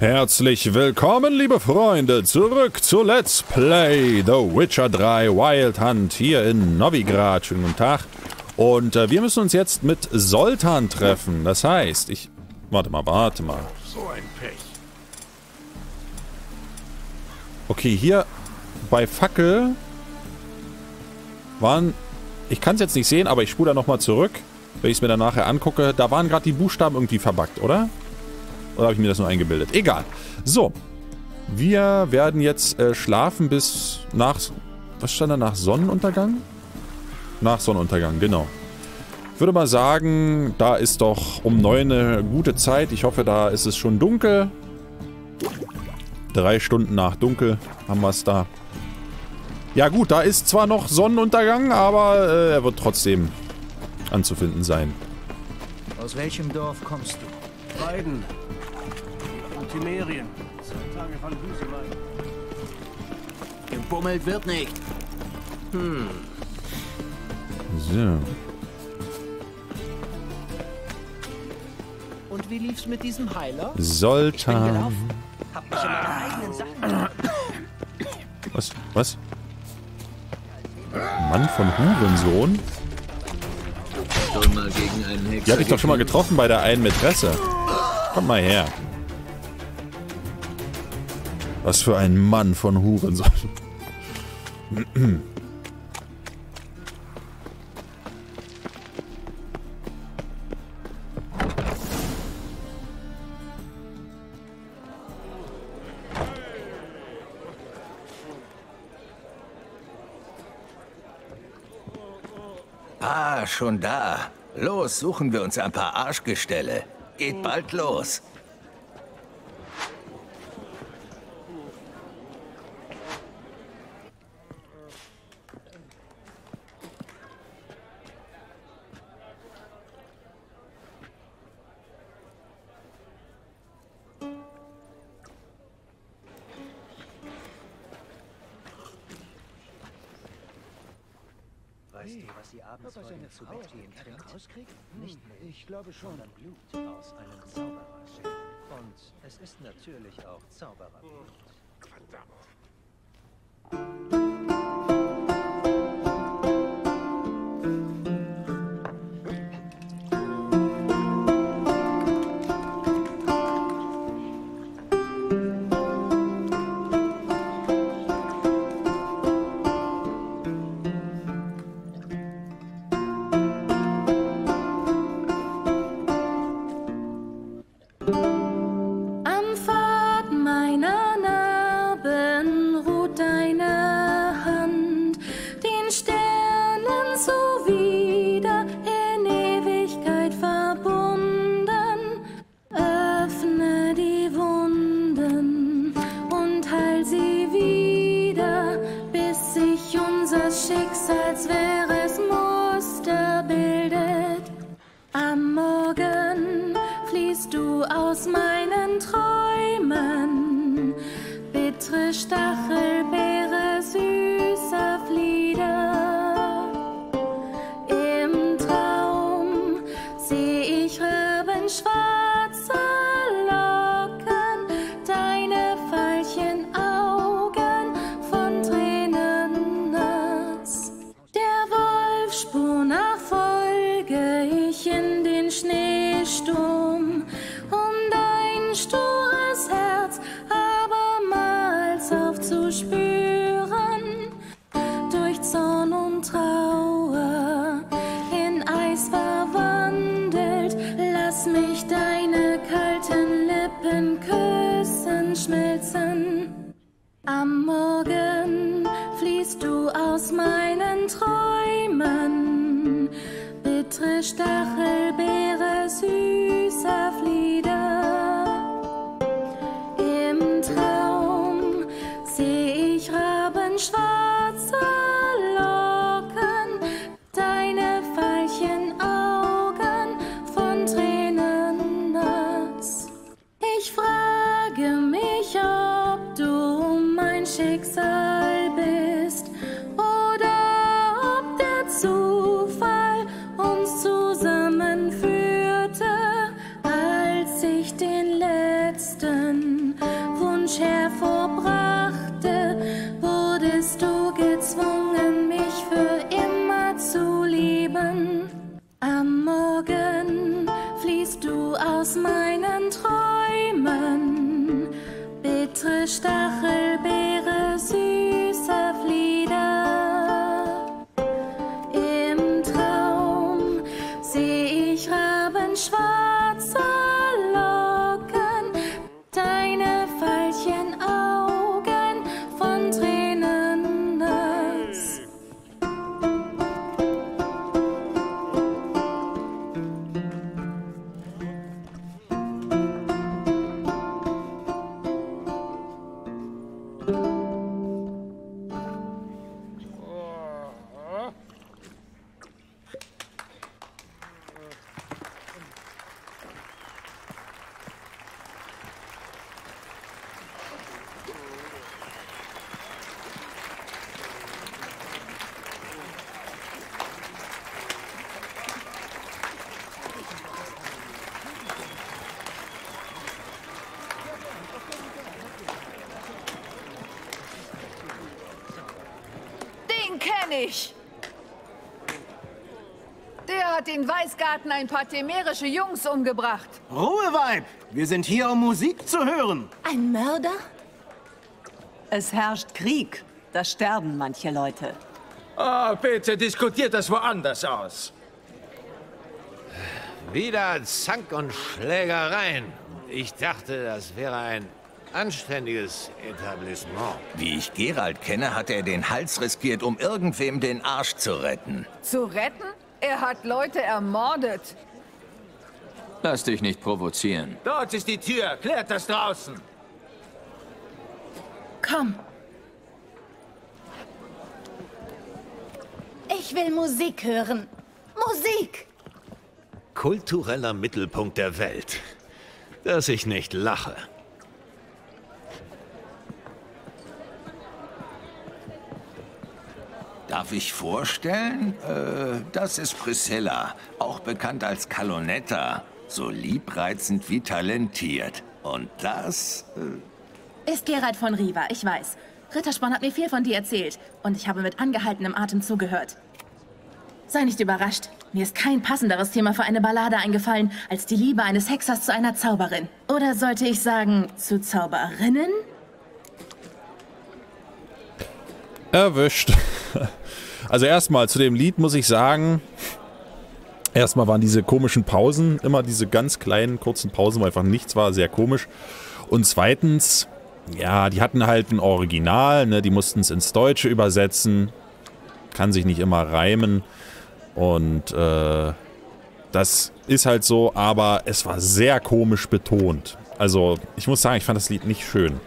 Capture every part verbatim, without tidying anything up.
Herzlich willkommen, liebe Freunde, zurück zu Let's Play The Witcher drei Wild Hunt hier in Novigrad. Schönen guten Tag. Und äh, wir müssen uns jetzt mit Sultan treffen. Das heißt, ich... Warte mal, warte mal. So ein Pech. Okay, hier bei Fackel waren... Ich kann es jetzt nicht sehen, aber ich spule da nochmal zurück, wenn ich es mir dann nachher angucke. Da waren gerade die Buchstaben irgendwie verbuggt, oder? Oder habe ich mir das nur eingebildet? Egal. So. Wir werden jetzt äh, schlafen bis nach... Was stand da? Nach Sonnenuntergang? Nach Sonnenuntergang, genau. Ich würde mal sagen, da ist doch um neun eine gute Zeit. Ich hoffe, da ist es schon dunkel. Drei Stunden nach Dunkel haben wir es da. Ja gut, da ist zwar noch Sonnenuntergang, aber äh, er wird trotzdem anzufinden sein. Aus welchem Dorf kommst du? Beiden. Timerien. Tage von Büselein. Gebummelt wird nicht. Hm. So. Und wie lief's mit diesem Heiler? Sultan. Hab mich in meine eigenen Sachen. Was? Was? Mann von Hurensohn? Schon mal gegen einen Hexer. Die hab ich doch schon mal getroffen bei der einen Mätresse. Komm mal her. Was für ein Mann von Hurensohn. Ah, schon da. Los, suchen wir uns ein paar Arschgestelle. Geht bald los. Ich glaube schon. Blut aus einem Zaubererschiff. Und es ist natürlich auch Zaubererblut. Zusammen aus meinen Träumen, bittere Stachelbeere, süße Flieder. Im Traum seh ich rabenschwarze Locken, deine Veilchen Augen von Tränen nass. Der hat in Weißgarten ein paar temerische Jungs umgebracht. Ruhe, Weib! Wir sind hier, um Musik zu hören. Ein Mörder? Es herrscht Krieg. Da sterben manche Leute. Oh, bitte, diskutiert das woanders aus. Wieder Zank und Schlägereien. Ich dachte, das wäre ein anständiges Etablissement. Wie ich Geralt kenne, hat er den Hals riskiert, um irgendwem den Arsch zu retten. Zu retten? Er hat Leute ermordet. Lass dich nicht provozieren. Dort ist die Tür. Klärt das draußen. Komm. Ich will Musik hören. Musik! Kultureller Mittelpunkt der Welt. Dass ich nicht lache. Darf ich vorstellen? Äh, das ist Priscilla, auch bekannt als Kalonetta. So liebreizend wie talentiert. Und das... Äh ist Geralt von Riva, ich weiß. Rittersporn hat mir viel von dir erzählt. Und ich habe mit angehaltenem Atem zugehört. Sei nicht überrascht. Mir ist kein passenderes Thema für eine Ballade eingefallen, als die Liebe eines Hexers zu einer Zauberin. Oder sollte ich sagen, zu Zauberinnen? Erwischt. Also erstmal, zu dem Lied muss ich sagen, erstmal waren diese komischen Pausen, immer diese ganz kleinen, kurzen Pausen, wo einfach nichts war, sehr komisch. Und zweitens, ja, die hatten halt ein Original, ne, die mussten es ins Deutsche übersetzen, kann sich nicht immer reimen und äh, das ist halt so, aber es war sehr komisch betont. Also ich muss sagen, ich fand das Lied nicht schön.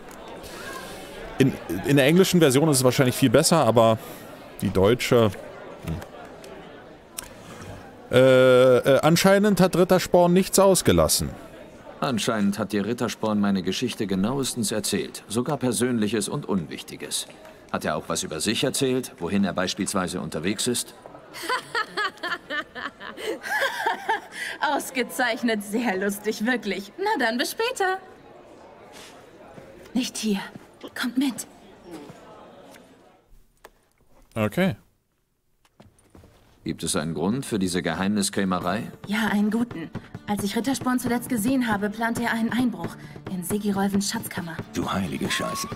In, in der englischen Version ist es wahrscheinlich viel besser, aber... Die Deutsche. Hm. Äh, äh, anscheinend hat Rittersporn nichts ausgelassen. Anscheinend hat dir Rittersporn meine Geschichte genauestens erzählt. Sogar Persönliches und Unwichtiges. Hat er auch was über sich erzählt, wohin er beispielsweise unterwegs ist? Ausgezeichnet, sehr lustig, wirklich. Na dann, bis später. Nicht hier. Kommt mit. Okay. Gibt es einen Grund für diese Geheimniskrämerei? Ja, einen guten. Als ich Rittersporn zuletzt gesehen habe, plante er einen Einbruch in Sigi Reuvens Schatzkammer. Du heilige Scheiße.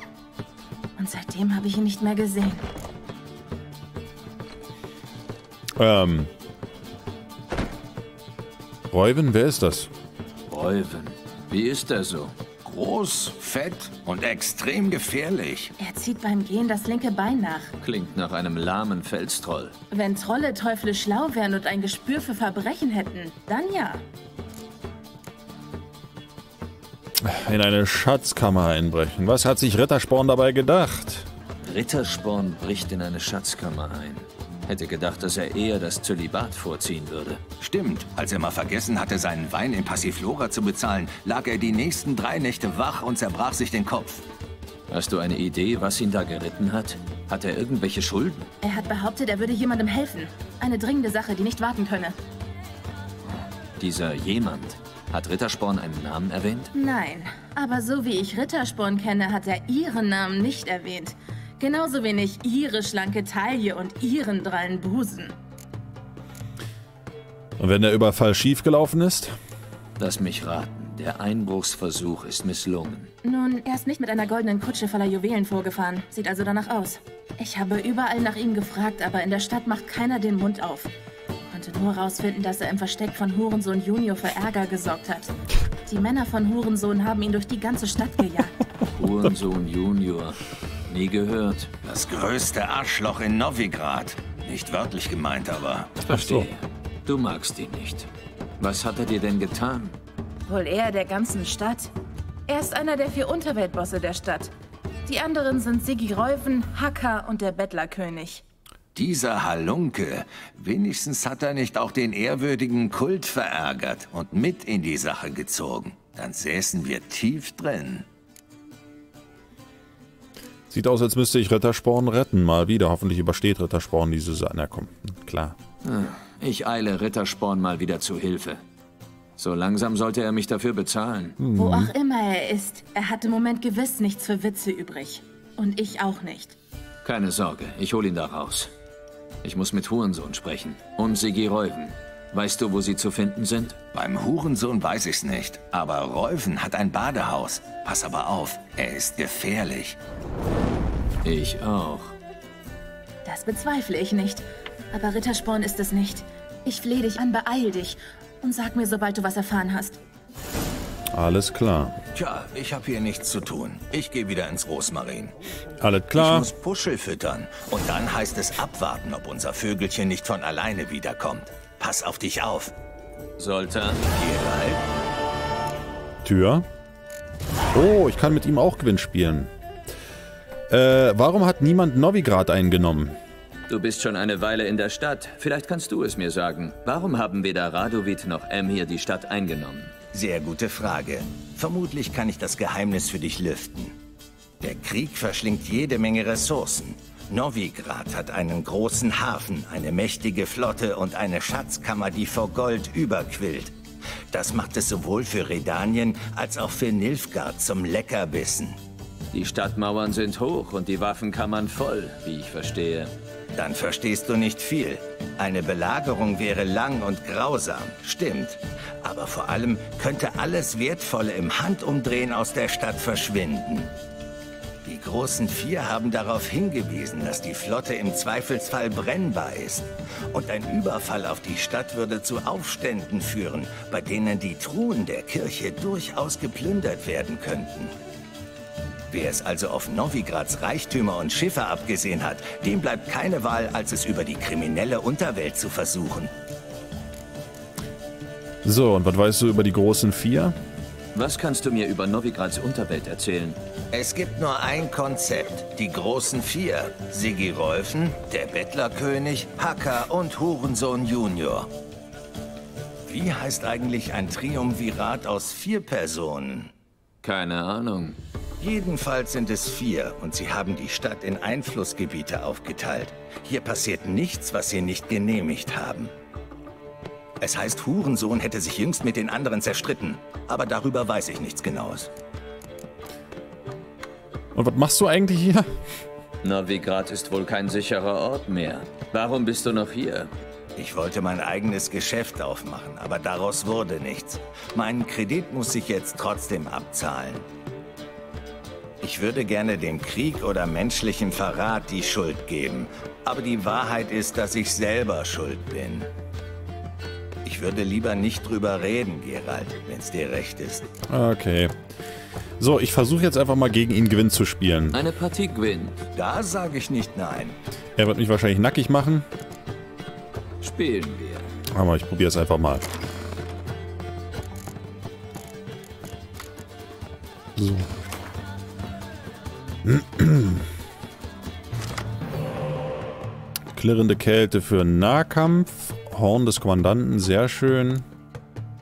Und seitdem habe ich ihn nicht mehr gesehen. Ähm. Reuven, wer ist das? Reuven. Wie ist er so? Groß, fett und extrem gefährlich. Er zieht beim Gehen das linke Bein nach. Klingt nach einem lahmen Felstroll. Wenn Trolle teuflisch schlau wären und ein Gespür für Verbrechen hätten, dann ja. In eine Schatzkammer einbrechen. Was hat sich Rittersporn dabei gedacht? Rittersporn bricht in eine Schatzkammer ein. Hätte gedacht, dass er eher das Zölibat vorziehen würde. Stimmt. Als er mal vergessen hatte, seinen Wein in Passiflora zu bezahlen, lag er die nächsten drei Nächte wach und zerbrach sich den Kopf. Hast du eine Idee, was ihn da geritten hat? Hat er irgendwelche Schulden? Er hat behauptet, er würde jemandem helfen. Eine dringende Sache, die nicht warten könne. Dieser jemand. Hat Rittersporn einen Namen erwähnt? Nein. Aber so wie ich Rittersporn kenne, hat er ihren Namen nicht erwähnt. Genauso wenig ihre schlanke Taille und ihren drallen Busen. Und wenn der Überfall schiefgelaufen ist? Lass mich raten. Der Einbruchsversuch ist misslungen. Nun, er ist nicht mit einer goldenen Kutsche voller Juwelen vorgefahren. Sieht also danach aus. Ich habe überall nach ihm gefragt, aber in der Stadt macht keiner den Mund auf. Konnte nur herausfinden, dass er im Versteck von Hurensohn Junior für Ärger gesorgt hat. Die Männer von Hurensohn haben ihn durch die ganze Stadt gejagt. Hurensohn Junior. Nie gehört. Das größte Arschloch in Novigrad. Nicht wörtlich gemeint, aber... Verstehe. Du magst ihn nicht. Was hat er dir denn getan? Wohl eher der ganzen Stadt. Er ist einer der vier Unterweltbosse der Stadt. Die anderen sind Sigi Reuven, Hacker und der Bettlerkönig. Dieser Halunke. Wenigstens hat er nicht auch den ehrwürdigen Kult verärgert und mit in die Sache gezogen. Dann säßen wir tief drin. Sieht aus, als müsste ich Rittersporn retten. Mal wieder. Hoffentlich übersteht Rittersporn diese Sache. Na komm, klar. Hm. Ich eile Rittersporn mal wieder zu Hilfe. So langsam sollte er mich dafür bezahlen. Mhm. Wo auch immer er ist, er hat im Moment gewiss nichts für Witze übrig. Und ich auch nicht. Keine Sorge, ich hole ihn da raus. Ich muss mit Hurensohn sprechen. Und Sigi Reuven. Weißt du, wo sie zu finden sind? Beim Hurensohn weiß ich's nicht. Aber Reuven hat ein Badehaus. Pass aber auf, er ist gefährlich. Ich auch. Das bezweifle ich nicht. Aber Rittersporn ist es nicht. Ich flehe dich an, beeil dich und sag mir, sobald du was erfahren hast. Alles klar. Tja, ich habe hier nichts zu tun. Ich gehe wieder ins Rosmarin. Alles klar. Ich muss Puschel füttern und dann heißt es abwarten, ob unser Vögelchen nicht von alleine wiederkommt. Pass auf dich auf. Sollte. Geralt. Tür. Oh, ich kann mit ihm auch Gwyn spielen. Äh, warum hat niemand Novigrad eingenommen? Du bist schon eine Weile in der Stadt. Vielleicht kannst du es mir sagen. Warum haben weder Radovid noch Emhyr die Stadt eingenommen? Sehr gute Frage. Vermutlich kann ich das Geheimnis für dich lüften. Der Krieg verschlingt jede Menge Ressourcen. Novigrad hat einen großen Hafen, eine mächtige Flotte und eine Schatzkammer, die vor Gold überquillt. Das macht es sowohl für Redanien als auch für Nilfgaard zum Leckerbissen. Die Stadtmauern sind hoch und die Waffenkammern voll, wie ich verstehe. Dann verstehst du nicht viel. Eine Belagerung wäre lang und grausam, stimmt. Aber vor allem könnte alles Wertvolle im Handumdrehen aus der Stadt verschwinden. Die großen Vier haben darauf hingewiesen, dass die Flotte im Zweifelsfall brennbar ist. Und ein Überfall auf die Stadt würde zu Aufständen führen, bei denen die Truhen der Kirche durchaus geplündert werden könnten. Wer es also auf Novigrads Reichtümer und Schiffe abgesehen hat, dem bleibt keine Wahl, als es über die kriminelle Unterwelt zu versuchen. So, und was weißt du über die großen Vier? Was kannst du mir über Novigrads Unterwelt erzählen? Es gibt nur ein Konzept, die großen Vier. Sigi Rolfen, der Bettlerkönig, Hacker und Hurensohn Junior. Wie heißt eigentlich ein Triumvirat aus vier Personen? Keine Ahnung. Jedenfalls sind es vier und sie haben die Stadt in Einflussgebiete aufgeteilt. Hier passiert nichts, was sie nicht genehmigt haben. Es heißt, Hurensohn hätte sich jüngst mit den anderen zerstritten, aber darüber weiß ich nichts Genaues. Und was machst du eigentlich hier? Novigrad ist wohl kein sicherer Ort mehr. Warum bist du noch hier? Ich wollte mein eigenes Geschäft aufmachen, aber daraus wurde nichts. Meinen Kredit muss ich jetzt trotzdem abzahlen. Ich würde gerne dem Krieg oder menschlichem Verrat die Schuld geben. Aber die Wahrheit ist, dass ich selber schuld bin. Ich würde lieber nicht drüber reden, Geralt, wenn es dir recht ist. Okay. So, ich versuche jetzt einfach mal gegen ihn Gwyn zu spielen. Eine Partie Gwyn. Da sage ich nicht nein. Er wird mich wahrscheinlich nackig machen. Spielen wir. Aber ich probiere es einfach mal. So. Klirrende Kälte für Nahkampf. Horn des Kommandanten, sehr schön.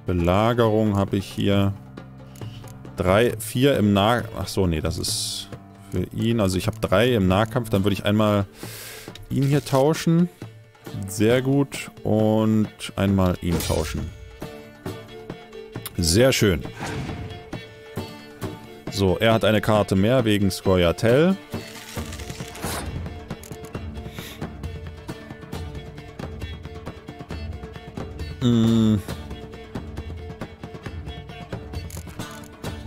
Belagerung habe ich hier. Drei, vier im Nahkampf. Achso, nee, das ist für ihn. Also ich habe drei im Nahkampf. Dann würde ich einmal ihn hier tauschen. Sehr gut. Und einmal ihn tauschen. Sehr schön. So, er hat eine Karte mehr wegen Scoia'tael. Hm.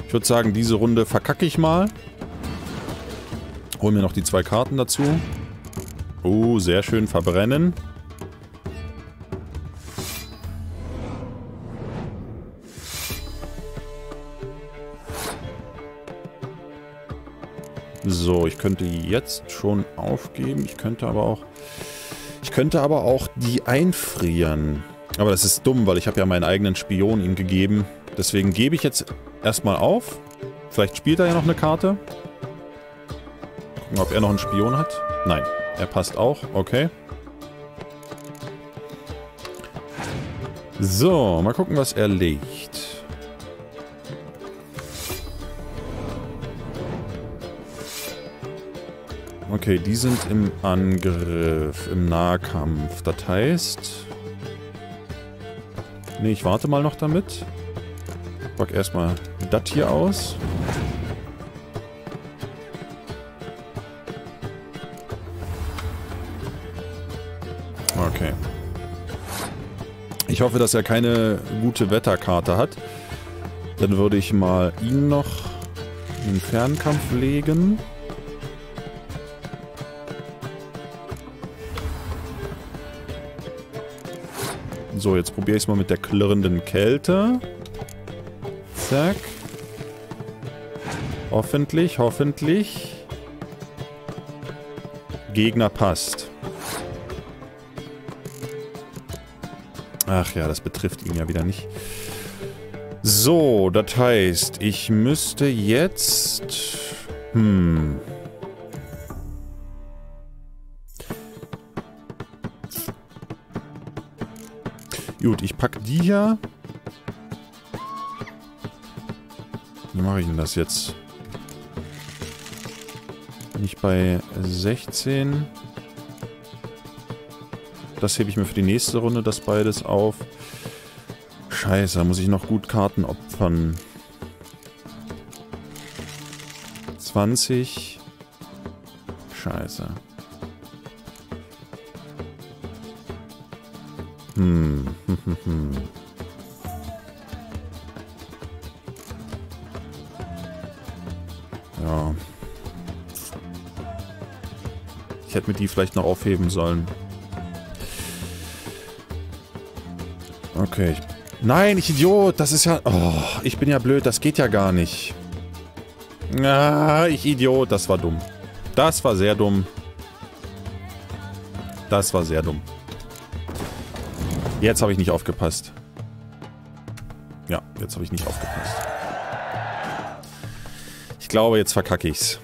Ich würde sagen, diese Runde verkacke ich mal. Hol mir noch die zwei Karten dazu. Oh, sehr schön verbrennen. So, ich könnte jetzt schon aufgeben. Ich könnte aber auch... Ich könnte aber auch die einfrieren. Aber das ist dumm, weil ich habe ja meinen eigenen Spion ihm gegeben. Deswegen gebe ich jetzt erstmal auf. Vielleicht spielt er ja noch eine Karte. Gucken, ob er noch einen Spion hat. Nein, er passt auch. Okay. So, mal gucken, was er legt. Okay, die sind im Angriff, im Nahkampf. Das heißt... Ne, ich warte mal noch damit. Ich pack erstmal das hier aus. Okay. Ich hoffe, dass er keine gute Wetterkarte hat. Dann würde ich mal ihn noch in den Fernkampf legen. So, jetzt probiere ich es mal mit der klirrenden Kälte. Zack. Hoffentlich, hoffentlich. Gegner passt. Ach ja, das betrifft ihn ja wieder nicht. So, das heißt, ich müsste jetzt... Hm... Gut, ich packe die hier. Wie mache ich denn das jetzt? Bin ich bei sechzehn. Das hebe ich mir für die nächste Runde, das beides auf. Scheiße, da muss ich noch gut Karten opfern. zwanzig. Scheiße. Hm, hm, hm, hm. Ja. Ich hätte mir die vielleicht noch aufheben sollen. Okay. Nein, ich Idiot! Das ist ja... Oh, ich bin ja blöd, das geht ja gar nicht. Ah, ich Idiot, das war dumm. Das war sehr dumm. Das war sehr dumm. Jetzt habe ich nicht aufgepasst. Ja, jetzt habe ich nicht aufgepasst. Ich glaube, jetzt verkacke ich's.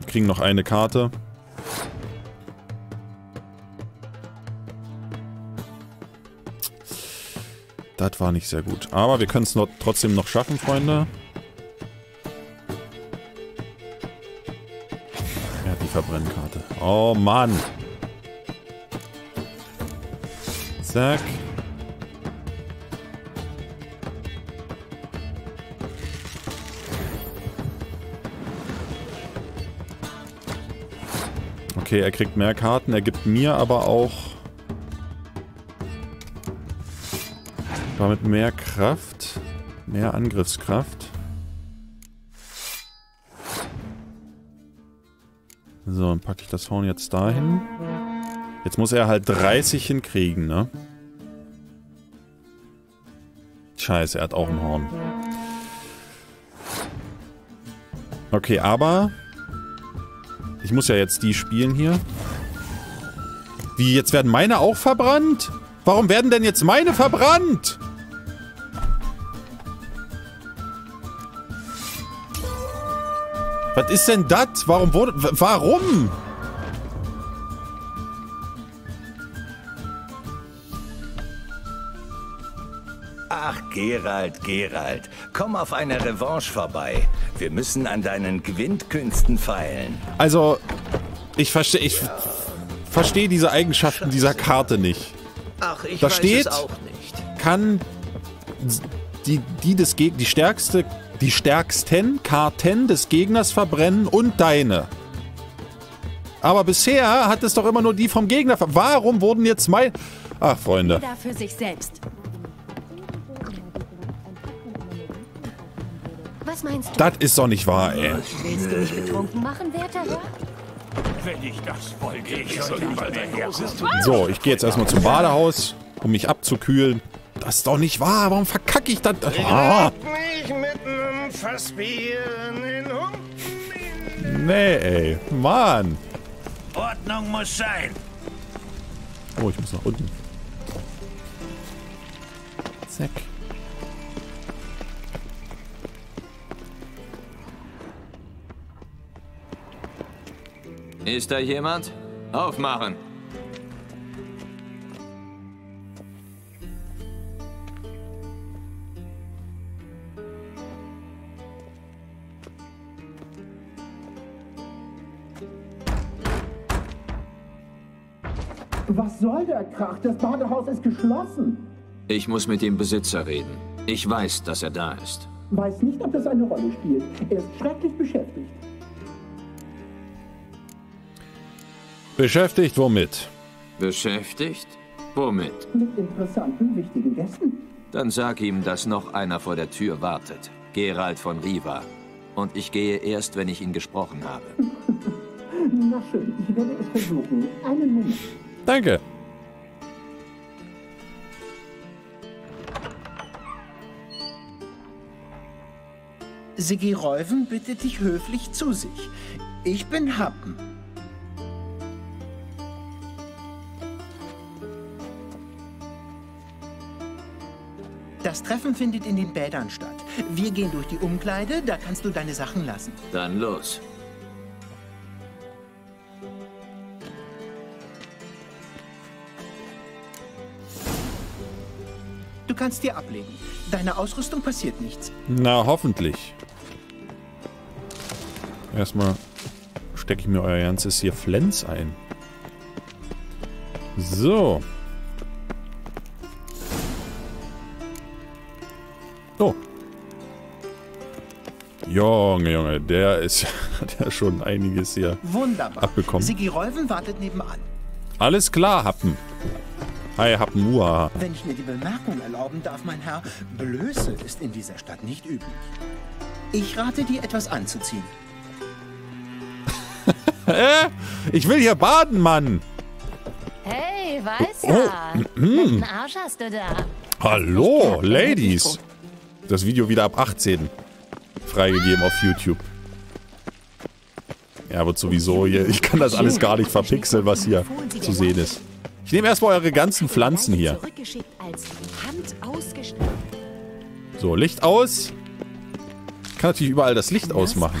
Wir kriegen noch eine Karte. Das war nicht sehr gut. Aber wir können es trotzdem noch schaffen, Freunde. Er hat die Verbrennkarte. Oh Mann! Zack. Okay, er kriegt mehr Karten, er gibt mir aber auch damit mehr Kraft, mehr Angriffskraft. So, dann packe ich das Horn jetzt dahin. Jetzt muss er halt dreißig hinkriegen, ne? Scheiße, er hat auch ein Horn. Okay, aber... Ich muss ja jetzt die spielen hier. Wie, jetzt werden meine auch verbrannt? Warum werden denn jetzt meine verbrannt? Was ist denn das? Warum wurde... Warum? Ach, Geralt, Geralt, komm auf eine Revanche vorbei. Wir müssen an deinen Gewinnkünsten feilen. Also, ich verstehe ich ja. verstehe diese Eigenschaften dieser Karte nicht. Ach, ich da weiß steht, es auch nicht. Kann die, die, des Geg die, stärkste, die stärksten Karten des Gegners verbrennen und deine. Aber bisher hat es doch immer nur die vom Gegner verbrennen. Warum wurden jetzt mein... Ach, Freunde. Jeder für sich selbst. Was meinst du? Das ist doch nicht wahr, ey. Willst du mich betrunken machen, werter Herr? Wenn ich das wollte, ich soll überall dein großes Tun. So, ich gehe jetzt erstmal zum Badehaus, um mich abzukühlen. Das ist doch nicht wahr. Warum verkacke ich das? Ah. Nee, ey. Mann. Ordnung muss sein. Oh, ich muss nach unten. Zack. Ist da jemand? Aufmachen! Was soll der Krach? Das Badehaus ist geschlossen! Ich muss mit dem Besitzer reden. Ich weiß, dass er da ist. Weiß nicht, ob das eine Rolle spielt. Er ist schrecklich beschäftigt. Beschäftigt womit? Beschäftigt? Womit? Mit interessanten, wichtigen Gästen. Dann sag ihm, dass noch einer vor der Tür wartet. Geralt von Riva. Und ich gehe erst, wenn ich ihn gesprochen habe. Na schön, ich werde es versuchen. Einen Moment. Danke. Sigi Reuven bittet dich höflich zu sich. Ich bin Happen. Das Treffen findet in den Bädern statt. Wir gehen durch die Umkleide, da kannst du deine Sachen lassen. Dann los. Du kannst dir ablegen. Deine Ausrüstung passiert nichts. Na, hoffentlich. Erstmal stecke ich mir euer ganzes hier Flens ein. So. Oh. Junge, Junge, der ist hat ja schon einiges hier Wunderbar. abbekommen. Sigi Reuven wartet nebenan. Alles klar, Happen. Hi, Happen, uah. Wenn ich mir die Bemerkung erlauben darf, mein Herr, Blöße ist in dieser Stadt nicht üblich. Ich rate dir, etwas anzuziehen. Ich will hier baden, Mann. Hey, weißt du? Welchen Arsch hast du da? Hallo, Ladies. Das Video wieder ab achtzehn freigegeben auf YouTube. Ja, wird sowieso hier. Ich kann das alles gar nicht verpixeln, was hier zu sehen ist. Ich nehme erstmal eure ganzen Pflanzen hier. So, Licht aus. Ich kann natürlich überall das Licht ausmachen.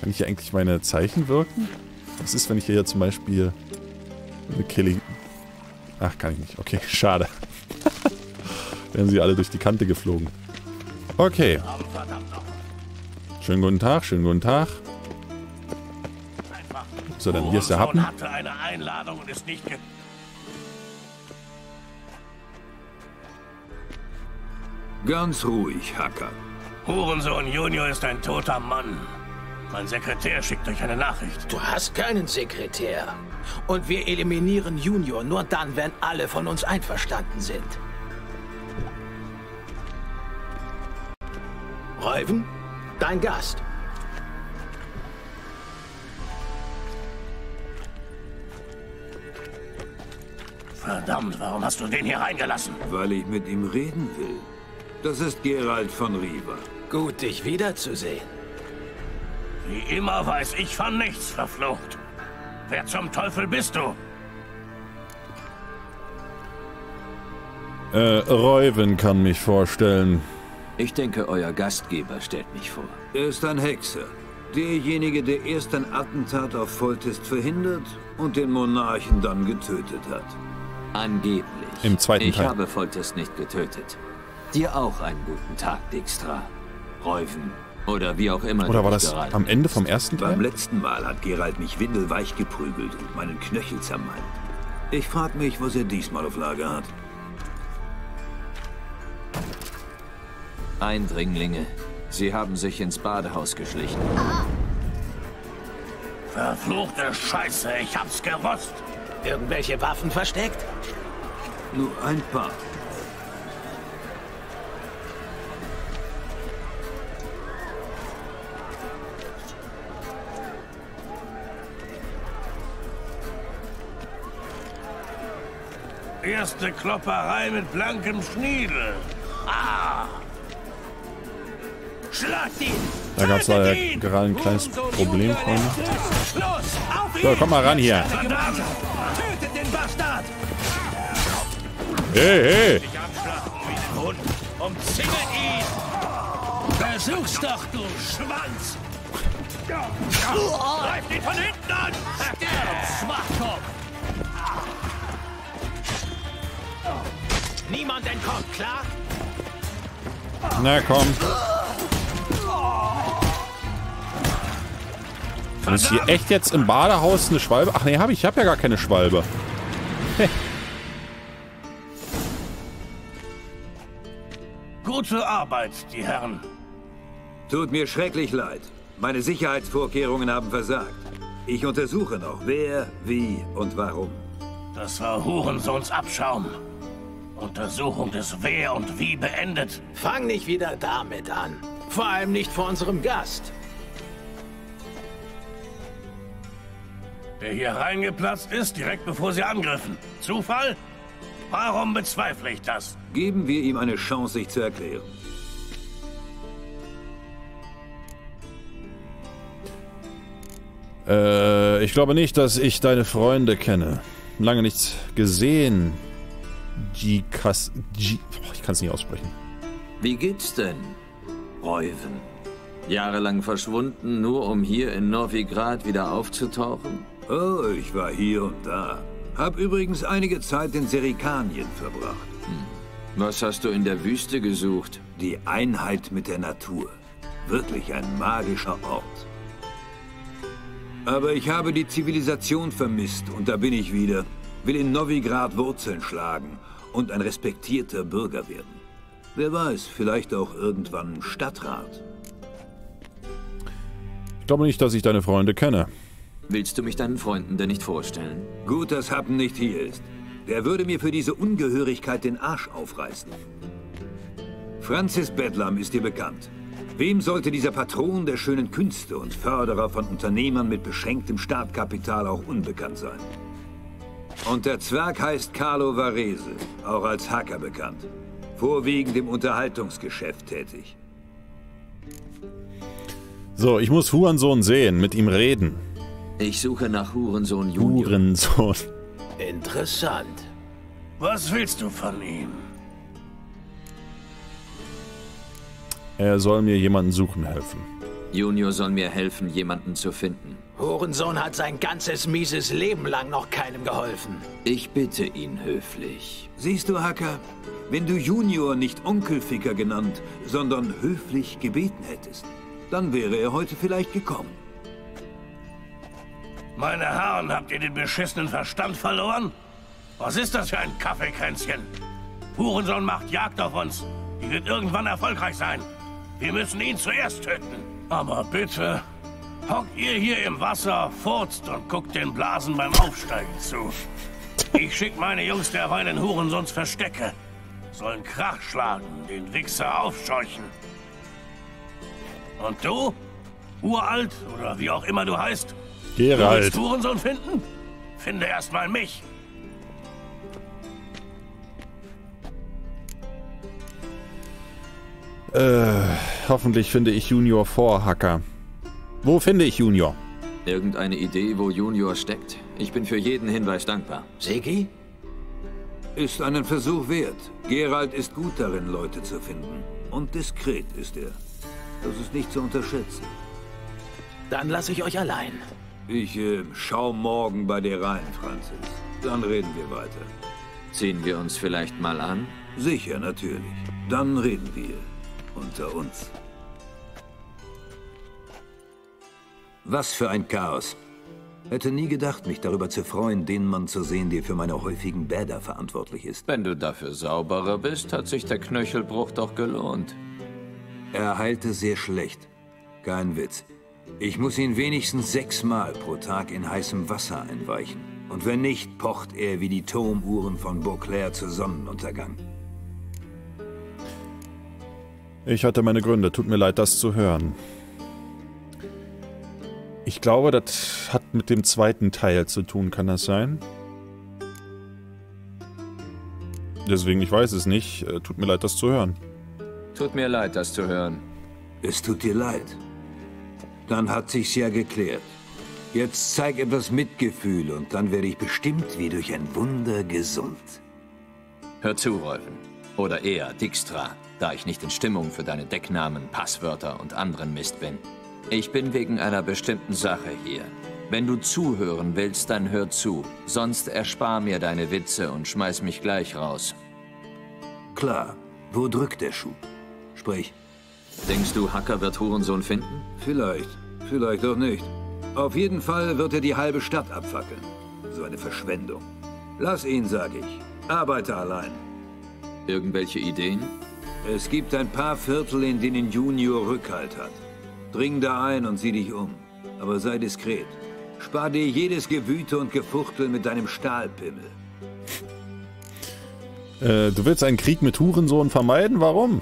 Kann ich hier eigentlich meine Zeichen wirken? Was ist, wenn ich hier zum Beispiel eine Killing... Ach, kann ich nicht. Okay, schade. Wären sie alle durch die Kante geflogen. Okay. Schönen guten Tag, schönen guten Tag. So, dann hier ist der Happen. Ganz ruhig, Hacker. Hurensohn Junior ist ein toter Mann. Mein Sekretär schickt euch eine Nachricht. Du hast keinen Sekretär. Und wir eliminieren Junior nur dann, wenn alle von uns einverstanden sind. Reuven, dein Gast. Verdammt, warum hast du den hier reingelassen? Weil ich mit ihm reden will. Das ist Geralt von Riva. Gut, dich wiederzusehen. Wie immer weiß ich von nichts, verflucht. Wer zum Teufel bist du? Äh, Reuven kann mich vorstellen. Ich denke, euer Gastgeber stellt mich vor. Er ist ein Hexer. Derjenige, der erst ein Attentat auf Foltest verhindert und den Monarchen dann getötet hat. Angeblich. Im zweiten ich Teil. Ich habe Foltest nicht getötet. Dir auch einen guten Tag, Dijkstra. Reuven. Oder wie auch immer. Oder war das am Ende vom ersten Teil? Beim letzten Mal hat Geralt mich windelweich geprügelt und meinen Knöchel zermalmt. Ich frage mich, was er diesmal auf Lager hat. Eindringlinge. Sie haben sich ins Badehaus geschlichen. Verfluchte Scheiße, ich hab's gewusst. Irgendwelche Waffen versteckt? Nur ein paar. Erste Klopperei mit blankem Schniedel. Ah! Schlagt ihn! Da gab es leider gerade ein kleines Problem, Freunde. So, komm mal ran hier. Tötet den Bastard! Hey, hey! Umzingelt ihn! Versuch's doch, du Schwanz! Greif ihn von hinten an! Sterb, Schwachkopf! Niemand entkommt, klar? Na komm. Kann ich hier echt jetzt im Badehaus eine Schwalbe? Ach nee, hab ich, ich hab ja gar keine Schwalbe. Gute Arbeit, die Herren. Tut mir schrecklich leid. Meine Sicherheitsvorkehrungen haben versagt. Ich untersuche noch, wer, wie und warum. Das war Hurensohns Abschaum. Untersuchung des Wer und Wie beendet. Fang nicht wieder damit an. Vor allem nicht vor unserem Gast. Der hier reingeplatzt ist, direkt bevor sie angriffen. Zufall? Warum bezweifle ich das? Geben wir ihm eine Chance, sich zu erklären. Äh, ich glaube nicht, dass ich deine Freunde kenne. Lange nichts gesehen. Die Kass... Die, boah, ich kann es nicht aussprechen. Wie geht's denn, Reuven? Jahrelang verschwunden, nur um hier in Novigrad wieder aufzutauchen? Oh, ich war hier und da. Hab übrigens einige Zeit in Serikanien verbracht. Hm. Was hast du in der Wüste gesucht? Die Einheit mit der Natur. Wirklich ein magischer Ort. Aber ich habe die Zivilisation vermisst und da bin ich wieder. Will in Novigrad Wurzeln schlagen und ein respektierter Bürger werden. Wer weiß, vielleicht auch irgendwann Stadtrat. Ich glaube nicht, dass ich deine Freunde kenne. Willst du mich deinen Freunden denn nicht vorstellen? Gut, dass Happen nicht hier ist. Der würde mir für diese Ungehörigkeit den Arsch aufreißen. Francis Bedlam ist dir bekannt. Wem sollte dieser Patron der schönen Künste und Förderer von Unternehmern mit beschränktem Startkapital auch unbekannt sein? Und der Zwerg heißt Carlo Varese, auch als Hacker bekannt. Vorwiegend im Unterhaltungsgeschäft tätig. So, ich muss Hurensohn sehen, mit ihm reden. Ich suche nach Hurensohn Junior. Hurensohn. Interessant. Was willst du von ihm? Er soll mir jemanden suchen helfen. Junior soll mir helfen, jemanden zu finden. Hurensohn hat sein ganzes mieses Leben lang noch keinem geholfen. Ich bitte ihn höflich. Siehst du, Hacker, wenn du Junior nicht Onkelficker genannt, sondern höflich gebeten hättest, dann wäre er heute vielleicht gekommen. Meine Herren, habt ihr den beschissenen Verstand verloren? Was ist das für ein Kaffeekränzchen? Hurensohn macht Jagd auf uns. Die wird irgendwann erfolgreich sein. Wir müssen ihn zuerst töten. Aber bitte... Hockt ihr hier im Wasser, furzt und guckt den Blasen beim Aufsteigen zu. Ich schick meine Jungs derweil in Hurensohns Verstecke. Sollen Krach schlagen, den Wichser aufscheuchen. Und du? Uralt oder wie auch immer du heißt? Geralt. Du willst Hurensohn finden? Finde erstmal mich. Äh, hoffentlich finde ich Junior vor, Hacker. Wo finde ich Junior? Irgendeine Idee, wo Junior steckt? Ich bin für jeden Hinweis dankbar. Sigi? Ist einen Versuch wert. Geralt ist gut darin, Leute zu finden. Und diskret ist er. Das ist nicht zu unterschätzen. Dann lasse ich euch allein. Ich äh, schau morgen bei dir rein, Francis. Dann reden wir weiter. Ziehen wir uns vielleicht mal an? Sicher, natürlich. Dann reden wir unter uns. Was für ein Chaos. Hätte nie gedacht, mich darüber zu freuen, den Mann zu sehen, der für meine häufigen Bäder verantwortlich ist. Wenn du dafür sauberer bist, hat sich der Knöchelbruch doch gelohnt. Er heilte sehr schlecht. Kein Witz. Ich muss ihn wenigstens sechsmal pro Tag in heißem Wasser einweichen. Und wenn nicht, pocht er wie die Turmuhren von Beauclair zu Sonnenuntergang. Ich hatte meine Gründe. Tut mir leid, das zu hören. Ich glaube, das hat mit dem zweiten Teil zu tun, kann das sein? Deswegen, ich weiß es nicht. Tut mir leid, das zu hören. Tut mir leid, das zu hören. Es tut dir leid. Dann hat sich's ja geklärt. Jetzt zeig etwas Mitgefühl und dann werde ich bestimmt wie durch ein Wunder gesund. Hör zu, Rolfen. Oder eher, Dijkstra, da ich nicht in Stimmung für deine Decknamen, Passwörter und anderen Mist bin. Ich bin wegen einer bestimmten Sache hier. Wenn du zuhören willst, dann hör zu. Sonst erspar mir deine Witze und schmeiß mich gleich raus. Klar. Wo drückt der Schuh? Sprich. Denkst du, Hacker wird Hurensohn finden? Vielleicht. Vielleicht auch nicht. Auf jeden Fall wird er die halbe Stadt abfackeln. So eine Verschwendung. Lass ihn, sage ich. Arbeite allein. Irgendwelche Ideen? Es gibt ein paar Viertel, in denen Junior Rückhalt hat. Dring da ein und sieh dich um. Aber sei diskret. Spar dir jedes Gewüte und Gefuchtel mit deinem Stahlpimmel. Äh, du willst einen Krieg mit Hurensohn vermeiden? Warum?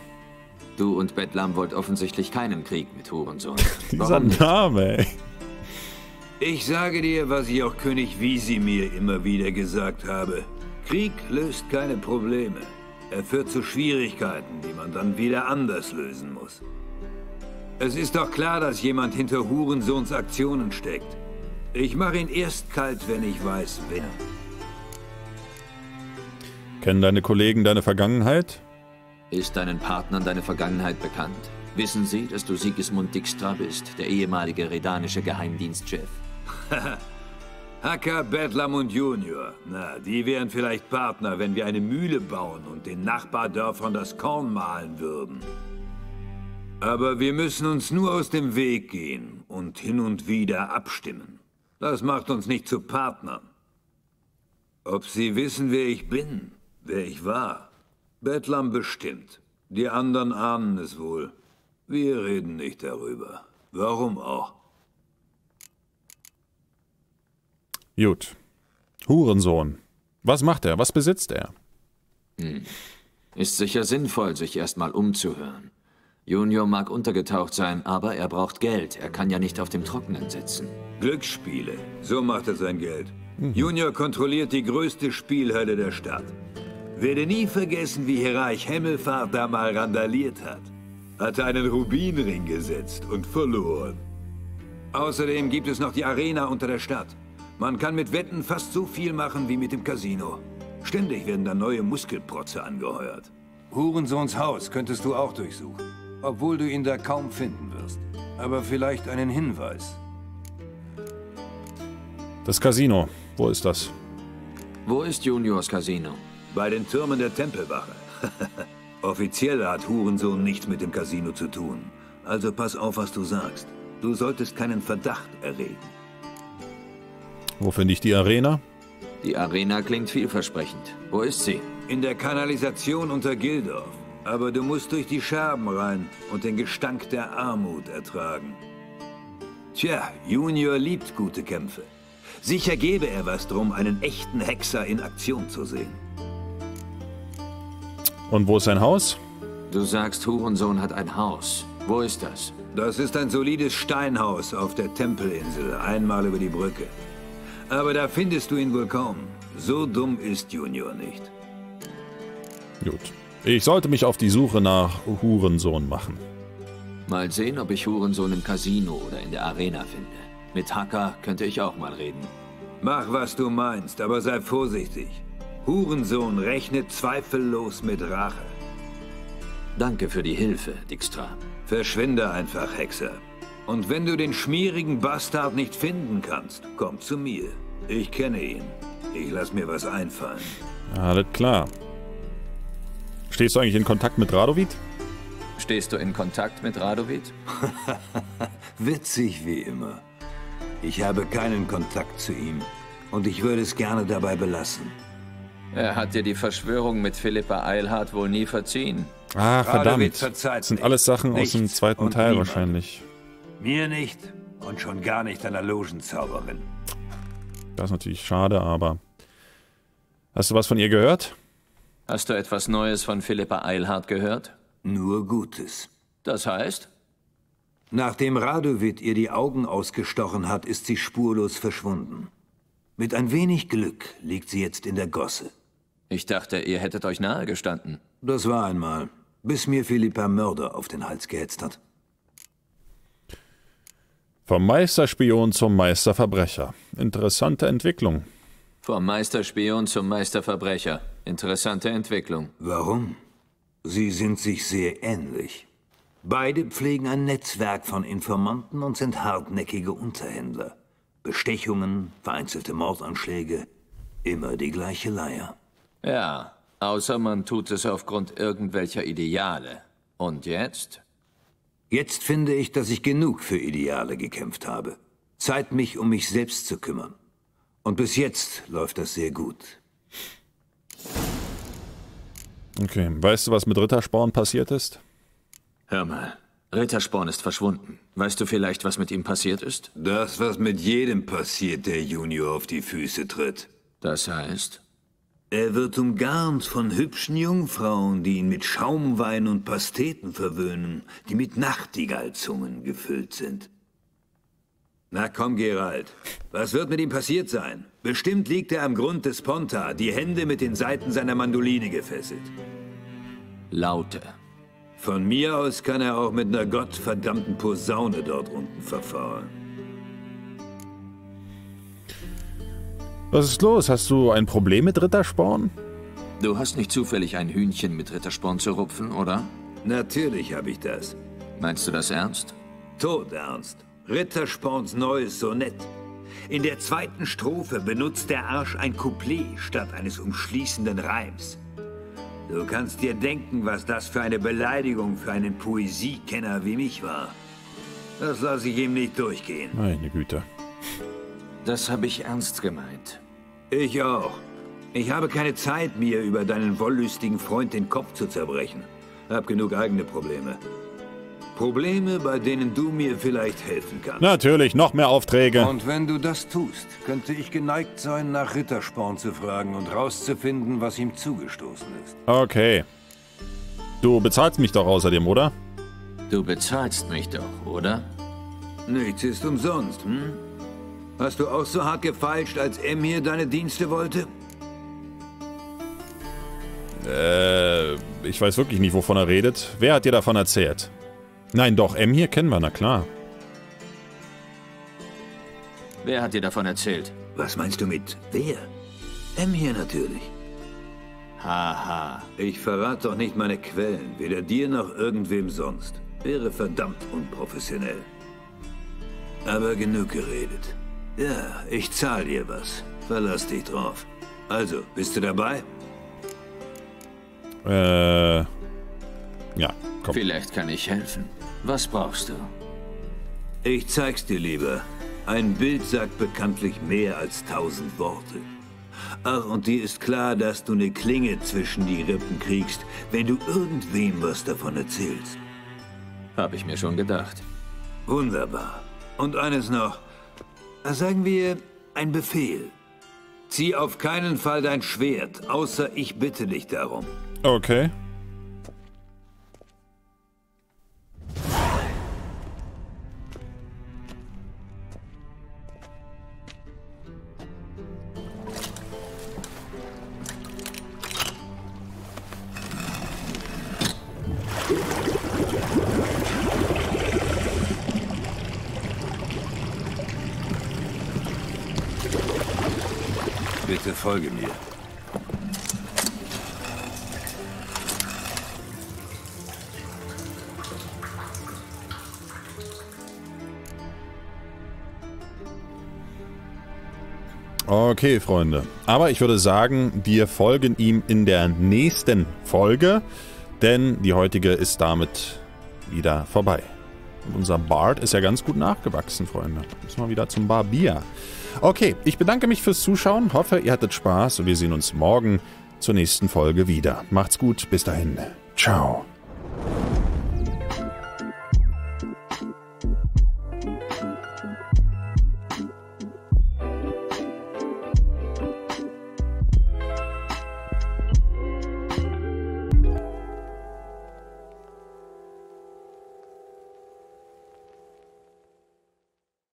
Du und Bedlam wollt offensichtlich keinen Krieg mit Hurensohn. Dieser Name, ey. Ich sage dir, was ich auch König Vesemir immer wieder gesagt habe. Krieg löst keine Probleme. Er führt zu Schwierigkeiten, die man dann wieder anders lösen muss. Es ist doch klar, dass jemand hinter Hurensohns Aktionen steckt. Ich mache ihn erst kalt, wenn ich weiß, wer. Kennen deine Kollegen deine Vergangenheit? Ist deinen Partnern deine Vergangenheit bekannt? Wissen sie, dass du Sigismund Dijkstra bist, der ehemalige redanische Geheimdienstchef? Hacker, Bedlam und Junior. Na, die wären vielleicht Partner, wenn wir eine Mühle bauen und den Nachbardörfern das Korn mahlen würden. Aber wir müssen uns nur aus dem Weg gehen und hin und wieder abstimmen. Das macht uns nicht zu Partnern. Ob sie wissen, wer ich bin, wer ich war? Bedlam bestimmt. Die anderen ahnen es wohl. Wir reden nicht darüber. Warum auch? Gut. Hurensohn. Was macht er? Was besitzt er? Hm. Ist sicher sinnvoll, sich erstmal umzuhören. Junior mag untergetaucht sein, aber er braucht Geld. Er kann ja nicht auf dem Trockenen sitzen. Glücksspiele. So macht er sein Geld. Mhm. Junior kontrolliert die größte Spielhölle der Stadt. Werde nie vergessen, wie Hierarch Hemmelfahrt da mal randaliert hat. Hat einen Rubinring gesetzt und verloren. Außerdem gibt es noch die Arena unter der Stadt. Man kann mit Wetten fast so viel machen wie mit dem Casino. Ständig werden da neue Muskelprotze angeheuert. Hurensohns Haus könntest du auch durchsuchen. Obwohl du ihn da kaum finden wirst. Aber vielleicht einen Hinweis. Das Casino. Wo ist das? Wo ist Juniors Casino? Bei den Türmen der Tempelwache. Offiziell hat Hurensohn nichts mit dem Casino zu tun. Also pass auf, was du sagst. Du solltest keinen Verdacht erregen. Wo finde ich die Arena? Die Arena klingt vielversprechend. Wo ist sie? In der Kanalisation unter Gildorf. Aber du musst durch die Scherben rein und den Gestank der Armut ertragen. Tja, Junior liebt gute Kämpfe. Sicher gäbe er was drum, einen echten Hexer in Aktion zu sehen. Und wo ist sein Haus? Du sagst, Hurensohn hat ein Haus. Wo ist das? Das ist ein solides Steinhaus auf der Tempelinsel, einmal über die Brücke. Aber da findest du ihn wohl kaum. So dumm ist Junior nicht. Gut. Ich sollte mich auf die Suche nach Hurensohn machen. Mal sehen, ob ich Hurensohn im Casino oder in der Arena finde. Mit Hacker könnte ich auch mal reden. Mach, was du meinst, aber sei vorsichtig. Hurensohn rechnet zweifellos mit Rache. Danke für die Hilfe, Dijkstra. Verschwinde einfach, Hexer. Und wenn du den schmierigen Bastard nicht finden kannst, komm zu mir. Ich kenne ihn. Ich lass mir was einfallen. Alles klar. Stehst du eigentlich in Kontakt mit Radovid? Stehst du in Kontakt mit Radovid? Witzig wie immer. Ich habe keinen Kontakt zu ihm und ich würde es gerne dabei belassen. Er hat dir die Verschwörung mit Philippa Eilhardt wohl nie verziehen. Ah, verdammt. Das sind alles Sachen aus dem zweiten Teil wahrscheinlich. Mir nicht und schon gar nicht einer Logenzauberin. Das ist natürlich schade, aber... Hast du was von ihr gehört? Hast du etwas Neues von Philippa Eilhardt gehört? Nur Gutes. Das heißt? Nachdem Radovid ihr die Augen ausgestochen hat, ist sie spurlos verschwunden. Mit ein wenig Glück liegt sie jetzt in der Gosse. Ich dachte, ihr hättet euch nahe gestanden. Das war einmal, bis mir Philippa Mörder auf den Hals gehetzt hat. Vom Meisterspion zum Meisterverbrecher. Interessante Entwicklung. Vom Meisterspion zum Meisterverbrecher. Interessante Entwicklung. Warum? Sie sind sich sehr ähnlich. Beide pflegen ein Netzwerk von Informanten und sind hartnäckige Unterhändler. Bestechungen, vereinzelte Mordanschläge, immer die gleiche Leier. Ja, außer man tut es aufgrund irgendwelcher Ideale. Und jetzt? Jetzt finde ich, dass ich genug für Ideale gekämpft habe. Zeit, mich um mich selbst zu kümmern. Und bis jetzt läuft das sehr gut. Okay, weißt du, was mit Rittersporn passiert ist? Hör mal, Rittersporn ist verschwunden. Weißt du vielleicht, was mit ihm passiert ist? Das, was mit jedem passiert, der Junior auf die Füße tritt. Das heißt? Er wird umgarnt von hübschen Jungfrauen, die ihn mit Schaumwein und Pasteten verwöhnen, die mit Nachtigallzungen gefüllt sind. Na komm, Geralt. Was wird mit ihm passiert sein? Bestimmt liegt er am Grund des Ponta, die Hände mit den Saiten seiner Mandoline gefesselt. Laute. Von mir aus kann er auch mit einer gottverdammten Posaune dort unten verfaulen. Was ist los? Hast du ein Problem mit Rittersporn? Du hast nicht zufällig ein Hühnchen mit Rittersporn zu rupfen, oder? Natürlich habe ich das. Meinst du das ernst? Todernst. Rittersporns neues Sonett. In der zweiten Strophe benutzt der Arsch ein Couplet statt eines umschließenden Reims. Du kannst dir denken, was das für eine Beleidigung für einen Poesiekenner wie mich war. Das lasse ich ihm nicht durchgehen. Meine Güte. Das habe ich ernst gemeint. Ich auch. Ich habe keine Zeit, mir über deinen wollüstigen Freund den Kopf zu zerbrechen. Hab genug eigene Probleme. Probleme, bei denen du mir vielleicht helfen kannst. Natürlich, noch mehr Aufträge. Und wenn du das tust, könnte ich geneigt sein, nach Rittersporn zu fragen und rauszufinden, was ihm zugestoßen ist. Okay. Du bezahlst mich doch außerdem, oder? Du bezahlst mich doch, oder? Nichts ist umsonst, hm? Hast du auch so hart gefeilscht, als Emhyr deine Dienste wollte? Äh, ich weiß wirklich nicht, wovon er redet. Wer hat dir davon erzählt? Nein, doch, Emhyr kennen wir, na klar. Wer hat dir davon erzählt? Was meinst du mit wer? Emhyr natürlich. Haha. Ich verrate doch nicht meine Quellen, weder dir noch irgendwem sonst. Wäre verdammt unprofessionell. Aber genug geredet. Ja, ich zahle dir was. Verlass dich drauf. Also, bist du dabei? Äh. Ja, komm. Vielleicht kann ich helfen. Was brauchst du? Ich zeig's dir lieber. Ein Bild sagt bekanntlich mehr als tausend Worte. Ach, und dir ist klar, dass du eine Klinge zwischen die Rippen kriegst, wenn du irgendwem was davon erzählst. Hab ich mir schon gedacht. Wunderbar. Und eines noch. Sagen wir, ein Befehl. Zieh auf keinen Fall dein Schwert, außer ich bitte dich darum. Okay. Bitte folge mir. Okay, Freunde. Aber ich würde sagen, wir folgen ihm in der nächsten Folge, denn die heutige ist damit wieder vorbei. Und unser Bart ist ja ganz gut nachgewachsen, Freunde. Müssen wir wieder zum Barbier. Okay, ich bedanke mich fürs Zuschauen. Hoffe, ihr hattet Spaß und wir sehen uns morgen zur nächsten Folge wieder. Macht's gut, bis dahin. Ciao.